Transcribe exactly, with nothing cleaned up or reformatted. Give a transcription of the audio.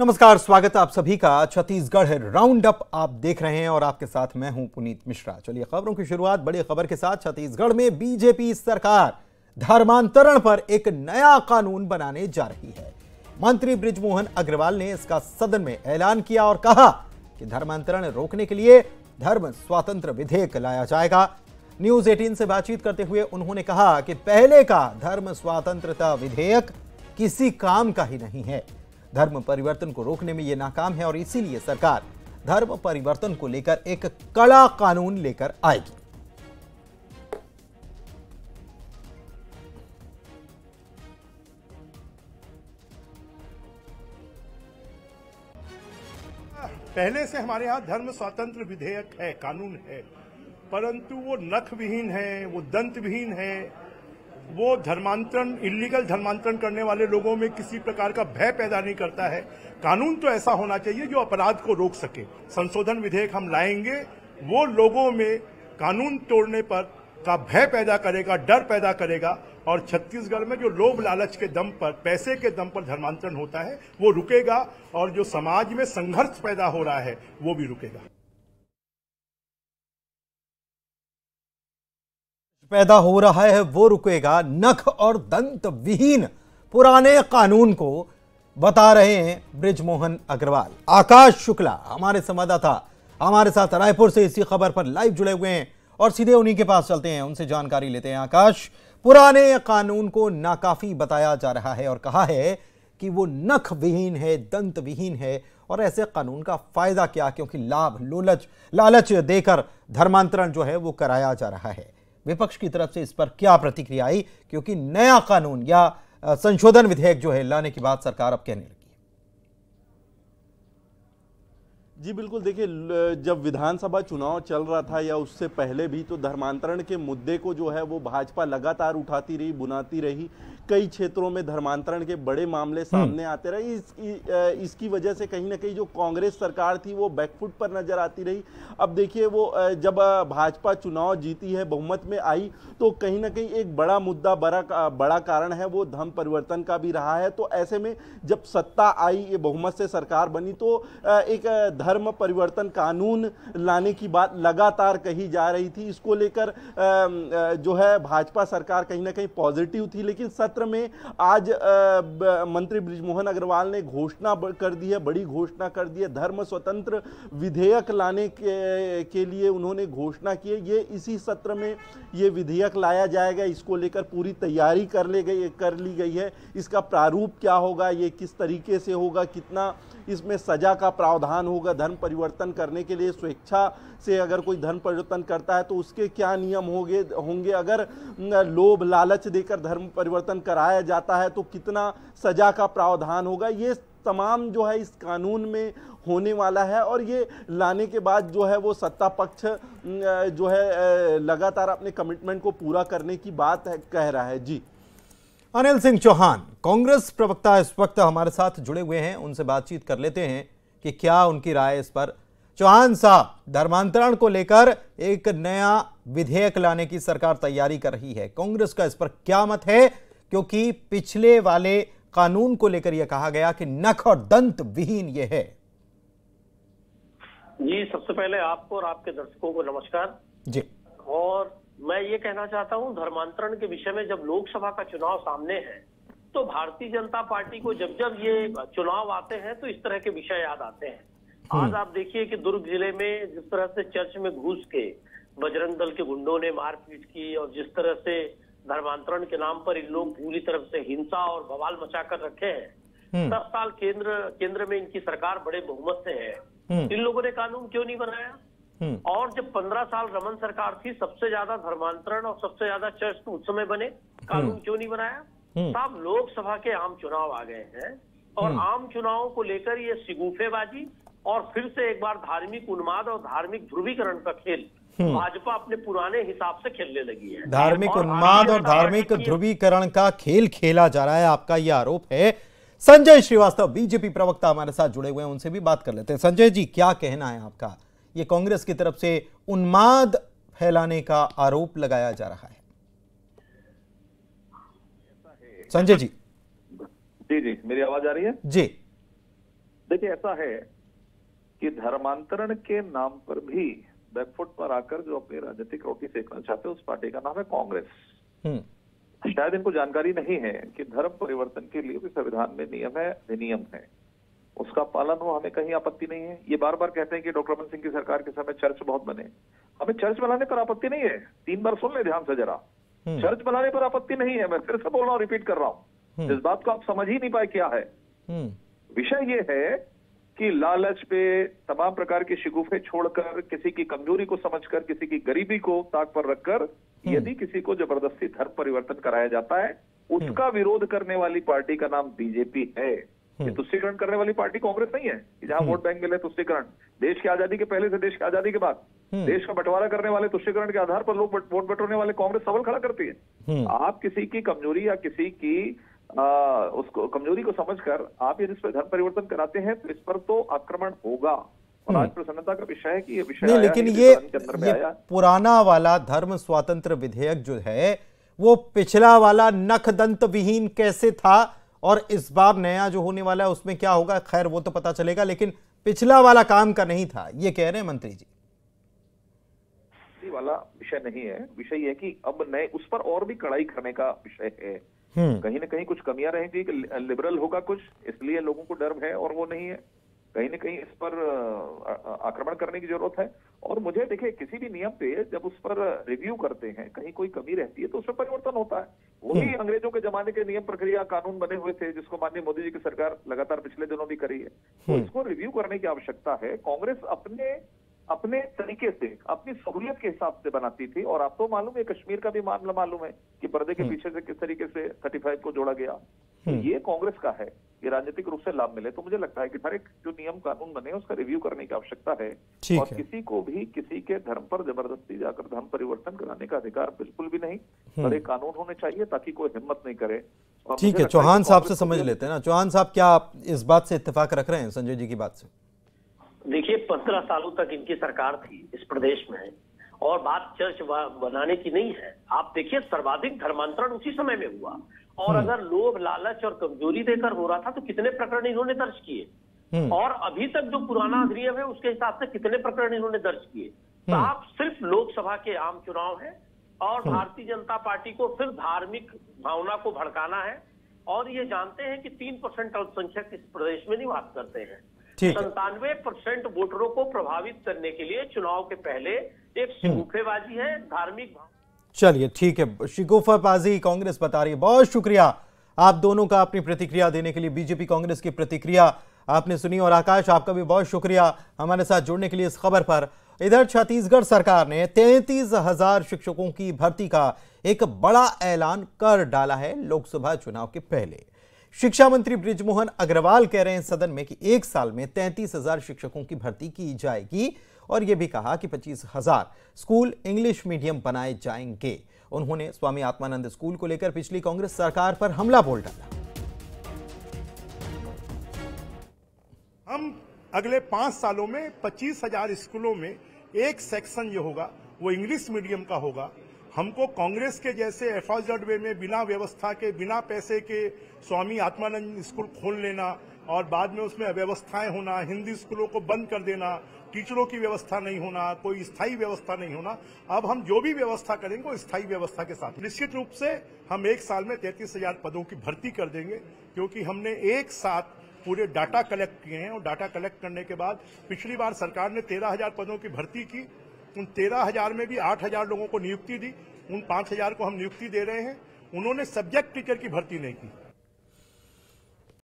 नमस्कार, स्वागत है आप सभी का। छत्तीसगढ़ राउंड अप आप देख रहे हैं और आपके साथ मैं हूं पुनीत मिश्रा। चलिए खबरों की शुरुआत बड़ी खबर के साथ। छत्तीसगढ़ में बीजेपी सरकार धर्मांतरण पर एक नया कानून बनाने जा रही है। मंत्री बृजमोहन अग्रवाल ने इसका सदन में ऐलान किया और कहा कि धर्मांतरण रोकने के लिए धर्म स्वातंत्र विधेयक लाया जाएगा। न्यूज एटीन से बातचीत करते हुए उन्होंने कहा कि पहले का धर्म स्वातंत्रता विधेयक किसी काम का ही नहीं है। धर्म परिवर्तन को रोकने में ये नाकाम है और इसीलिए सरकार धर्म परिवर्तन को लेकर एक कड़ा कानून लेकर आएगी। पहले से हमारे यहाँ धर्म स्वातंत्र विधेयक है, कानून है, परंतु वो नख विहीन है, वो दंत विहीन है, वो धर्मांतरण, इलीगल धर्मांतरण करने वाले लोगों में किसी प्रकार का भय पैदा नहीं करता है। कानून तो ऐसा होना चाहिए जो अपराध को रोक सके। संशोधन विधेयक हम लाएंगे, वो लोगों में कानून तोड़ने पर का भय पैदा करेगा, डर पैदा करेगा और छत्तीसगढ़ में जो लोभ लालच के दम पर, पैसे के दम पर धर्मांतरण होता है वो रुकेगा और जो समाज में संघर्ष पैदा हो रहा है वो भी रुकेगा। पैदा हो रहा है वो रुकेगा। नख और दंत विहीन पुराने कानून को बता रहे हैं बृजमोहन अग्रवाल। आकाश शुक्ला हमारे संवाददाता हमारे साथ रायपुर से इसी खबर पर लाइव जुड़े हुए हैं और सीधे उन्हीं के पास चलते हैं, उनसे जानकारी लेते हैं। आकाश, पुराने कानून को नाकाफी बताया जा रहा है और कहा है कि वो नख विहीन है, दंत विहीन है और ऐसे कानून का फायदा क्या, क्योंकि लाभ लोलच लालच देकर धर्मांतरण जो है वो कराया जा रहा है। विपक्ष की तरफ से इस पर क्या प्रतिक्रिया आई, क्योंकि नया कानून या संशोधन विधेयक जो है लाने की बात सरकार अब कहने लगी। जी बिल्कुल, देखिए जब विधानसभा चुनाव चल रहा था या उससे पहले भी तो धर्मांतरण के मुद्दे को जो है वो भाजपा लगातार उठाती रही, बुनाती रही। कई क्षेत्रों में धर्मांतरण के बड़े मामले सामने आते रहे। इस, इसकी वजह से कहीं ना कहीं जो कांग्रेस सरकार थी वो बैकफुट पर नजर आती रही। अब देखिए वो जब भाजपा चुनाव जीती है, बहुमत में आई, तो कहीं ना कहीं एक बड़ा मुद्दा, बड़ा बड़ा कारण है वो धर्म परिवर्तन का भी रहा है। तो ऐसे में जब सत्ता आई, ये बहुमत से सरकार बनी, तो एक धर्म परिवर्तन कानून लाने की बात लगातार कही जा रही थी। इसको लेकर जो है भाजपा सरकार कहीं ना कहीं पॉजिटिव थी, लेकिन सत्र में आज मंत्री बृजमोहन अग्रवाल ने घोषणा कर दी है, बड़ी घोषणा कर दी है। धर्म स्वतंत्र विधेयक लाने के, के लिए उन्होंने घोषणा की है। ये इसी सत्र में ये विधेयक लाया जाएगा। इसको लेकर पूरी तैयारी कर ले गई कर ली गई है। इसका प्रारूप क्या होगा, ये किस तरीके से होगा, कितना इसमें सजा का प्रावधान होगा, धर्म परिवर्तन करने के लिए स्वेच्छा से अगर कोई धर्म परिवर्तन करता है तो उसके क्या नियम होंगे होंगे, अगर लोभ लालच देकर धर्म परिवर्तन कराया जाता है तो कितना सजा का प्रावधान होगा, ये तमाम जो है इस कानून में होने वाला है। और ये लाने के बाद जो है वो सत्ता पक्ष जो है लगातार अपने कमिटमेंट को पूरा करने की बात कह रहा है। जी, अनिल सिंह चौहान कांग्रेस प्रवक्ता इस वक्त हमारे साथ जुड़े हुए हैं, उनसे बातचीत कर लेते हैं कि क्या उनकी राय इस पर। चौहान साहब, धर्मांतरण को लेकर एक नया विधेयक लाने की सरकार तैयारी कर रही है, कांग्रेस का इस पर क्या मत है, क्योंकि पिछले वाले कानून को लेकर यह कहा गया कि नख और दंत विहीन ये है। जी, सबसे पहले आपको और आपके दर्शकों को नमस्कार जी। और मैं ये कहना चाहता हूँ, धर्मांतरण के विषय में जब लोकसभा का चुनाव सामने है तो भारतीय जनता पार्टी को जब जब ये चुनाव आते हैं तो इस तरह के विषय याद आते हैं। आज आप देखिए कि दुर्ग जिले में जिस तरह से चर्च में घुस के बजरंग दल के गुंडों ने मारपीट की और जिस तरह से धर्मांतरण के नाम पर इन लोग पूरी तरफ से हिंसा और बवाल मचा कर रखे हैं। दस साल केंद्र केंद्र में इनकी सरकार बड़े बहुमत से है, इन लोगों ने कानून क्यों नहीं बनाया? और जब पंद्रह साल रमन सरकार थी, सबसे ज्यादा धर्मांतरण और सबसे ज्यादा चर्च तो उस समय बने, कानून क्यों नहीं बनाया? साहब, लोकसभा के आम चुनाव आ गए हैं और आम चुनाव को लेकर ये सिगूफेबाजी और फिर से एक बार धार्मिक उन्माद और धार्मिक ध्रुवीकरण का खेल भाजपा अपने पुराने हिसाब से खेलने लगी है। धार्मिक उन्माद और धार्मिक ध्रुवीकरण का खेल खेला जा रहा है, आपका ये आरोप है। संजय श्रीवास्तव बीजेपी प्रवक्ता हमारे साथ जुड़े हुए हैं, उनसे भी बात कर लेते हैं। संजय जी, क्या कहना है आपका, ये कांग्रेस की तरफ से उन्माद फैलाने का आरोप लगाया जा रहा है? संजय जी। जी जी, मेरी आवाज आ रही है? जी देखिए ऐसा है कि धर्मांतरण के नाम पर भी बैकफुट पर आकर जो अपनी राजनीतिक रोटी सेकना चाहते हैं उस पार्टी का नाम है कांग्रेस। शायद इनको जानकारी नहीं है कि धर्म परिवर्तन के लिए भी संविधान में नियम है, अधिनियम है, उसका पालन हो, हमें कहीं आपत्ति नहीं है। ये बार बार कहते हैं कि डॉक्टर रमन सिंह की सरकार के समय चर्च बहुत बने, हमें चर्च बनाने पर आपत्ति नहीं है। तीन बार सुन ले ध्यान से जरा, चर्च बनाने पर आपत्ति नहीं है। मैं फिर से बोल रहा हूँ, रिपीट कर रहा हूँ, इस बात को आप समझ ही नहीं पाए क्या है विषय। ये है कि लालच पे, तमाम प्रकार के शिगुफे छोड़कर, किसी की कमजोरी को समझकर, किसी की गरीबी को ताक पर रखकर यदि किसी को जबरदस्ती धर्म परिवर्तन कराया जाता है, उसका विरोध करने वाली पार्टी का नाम बीजेपी है। ये तुष्टिकरण करने वाली पार्टी कांग्रेस नहीं है कि जहां वोट बैंक मिले तुष्टिकरण। देश की आजादी के पहले से देश की आजादी के बाद देश का बंटवारा करने वाले, तुष्टिकरण के आधार पर लोग वोट बटोरने वाले कांग्रेस सवाल खड़ा करती है। आप किसी की कमजोरी या किसी की आ, उसको कमजोरी को समझकर आप यदि इस पर धर्म परिवर्तन कराते हैं तो इस पर तो आक्रमण होगा। और आज प्रसन्नता का विषय है कि ये विषय, लेकिन ये पुराना वाला धर्म स्वातंत्र विधेयक जो है वो पिछला वाला नखदंत विहीन कैसे था और इस बार नया जो होने वाला है उसमें क्या होगा, खैर वो तो पता चलेगा, लेकिन पिछला वाला काम का नहीं था, ये कह रहे हैं मंत्री जी। ये वाला विषय नहीं है, विषय है कि अब नए उस पर और भी कड़ाई करने का विषय है। कहीं ना कहीं कुछ कमियां रहेंगी कि लिबरल होगा कुछ, इसलिए लोगों को डर है और वो नहीं है। कहीं ना कहीं इस पर आक्रमण करने की जरूरत है। और मुझे देखिए, किसी भी नियम पे जब उस पर रिव्यू करते हैं, कहीं कोई कमी रहती है तो उसमें परिवर्तन होता है। वही अंग्रेजों के जमाने के नियम, प्रक्रिया, कानून बने हुए थे जिसको माननीय मोदी जी की सरकार लगातार पिछले दिनों भी करी है, तो इसको रिव्यू करने की आवश्यकता है। कांग्रेस अपने अपने तरीके से, अपनी सहूलियत के हिसाब से बनाती थी। और आपको तो मालूम है, कश्मीर का भी मामला मालूम है कि पर्दे के पीछे से किस तरीके से थर्टी फाइव को जोड़ा गया। तो ये कांग्रेस का है, ये राजनीतिक रूप से लाभ मिले तो मुझे लगता है कि हर एक जो नियम कानून बने उसका रिव्यू करने की आवश्यकता है। और है। किसी को भी किसी के धर्म पर जबरदस्ती जाकर धर्म परिवर्तन कराने का अधिकार बिल्कुल भी नहीं। और एक कानून होने चाहिए ताकि कोई हिम्मत नहीं करे। ठीक है, चौहान साहब से समझ लेते हैं ना। चौहान साहब, क्या आप इस बात से इत्तेफाक रख रहे हैं संजय जी की बात से? देखिए, पंद्रह सालों तक इनकी सरकार थी इस प्रदेश में, और बात चर्च बनाने की नहीं है। आप देखिए, सर्वाधिक धर्मांतरण उसी समय में हुआ, और अगर लोभ, लालच और कमजोरी देकर हो रहा था तो कितने प्रकरण इन्होंने दर्ज किए, और अभी तक जो पुराना अधिनियम है उसके हिसाब से कितने प्रकरण इन्होंने दर्ज किए। तो आप सिर्फ लोकसभा के आम चुनाव है और भारतीय जनता पार्टी को फिर धार्मिक भावना को भड़काना है। और ये जानते हैं कि तीन परसेंट अल्पसंख्यक इस प्रदेश में निवास करते हैं। संतानवे परसेंट वोटरों को प्रभावित करने के लिए चुनाव के पहले एक शिगुफेबाजी है, धार्मिक। चलिए ठीक है, शिगुफाबाजी कांग्रेस बता रही है। बहुत शुक्रिया आप दोनों का अपनी प्रतिक्रिया देने के लिए। बीजेपी कांग्रेस की प्रतिक्रिया आपने सुनी, और आकाश आपका भी बहुत शुक्रिया हमारे साथ जुड़ने के लिए इस खबर पर। इधर छत्तीसगढ़ सरकार ने तैंतीस हजार शिक्षकों की भर्ती का एक बड़ा ऐलान कर डाला है लोकसभा चुनाव के पहले। शिक्षा मंत्री बृजमोहन अग्रवाल कह रहे हैं सदन में कि एक साल में तैंतीस हजार शिक्षकों की भर्ती की जाएगी, और यह भी कहा कि पच्चीस हजार स्कूल इंग्लिश मीडियम बनाए जाएंगे। उन्होंने स्वामी आत्मानंद स्कूल को लेकर पिछली कांग्रेस सरकार पर हमला बोल डाला। हम अगले पांच सालों में पच्चीस हजार स्कूलों में एक सेक्शन जो होगा वो इंग्लिश मीडियम का होगा। हमको कांग्रेस के जैसे एफर्ड वे में बिना व्यवस्था के, बिना पैसे के स्वामी आत्मानंद स्कूल खोल लेना और बाद में उसमें अव्यवस्थाएं होना, हिंदी स्कूलों को बंद कर देना, टीचरों की व्यवस्था नहीं होना, कोई स्थायी व्यवस्था नहीं होना। अब हम जो भी व्यवस्था करेंगे वो स्थायी व्यवस्था के साथ। निश्चित रूप से हम एक साल में तैंतीस हजार पदों की भर्ती कर देंगे, क्योंकि हमने एक साथ पूरे डाटा कलेक्ट किए हैं। और डाटा कलेक्ट करने के बाद पिछली बार सरकार ने तेरह हजार पदों की भर्ती की, उन तेरह हजार में भी आठ हजार लोगों को नियुक्ति दी, उन पांच हजार को हम नियुक्ति दे रहे हैं। उन्होंने सब्जेक्ट टीचर की भर्ती नहीं की।